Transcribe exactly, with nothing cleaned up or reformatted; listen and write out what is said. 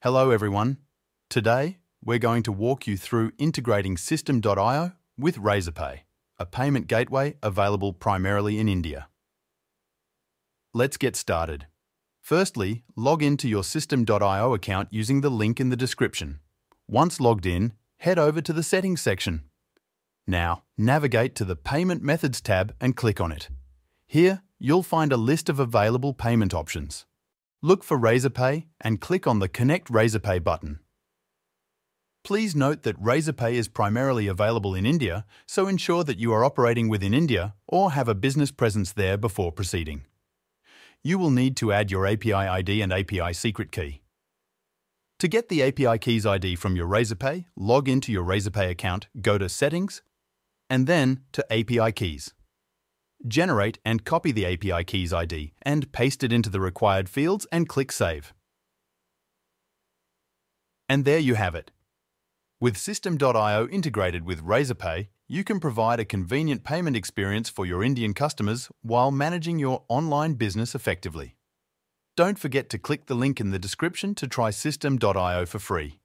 Hello everyone. Today, we're going to walk you through integrating Systeme dot i o with Razorpay, a payment gateway available primarily in India. Let's get started. Firstly, log into your Systeme dot i o account using the link in the description. Once logged in, head over to the Settings section. Now, navigate to the Payment Methods tab and click on it. Here, you'll find a list of available payment options. Look for Razorpay and click on the Connect Razorpay button. Please note that Razorpay is primarily available in India, so ensure that you are operating within India or have a business presence there before proceeding. You will need to add your A P I I D and A P I secret key. To get the A P I keys I D from your Razorpay, log into your Razorpay account, go to Settings, and then to A P I keys. Generate and copy the A P I keys I D and paste it into the required fields and click Save. And there you have it. With Systeme dot i o integrated with Razorpay, you can provide a convenient payment experience for your Indian customers while managing your online business effectively. Don't forget to click the link in the description to try Systeme dot i o for free.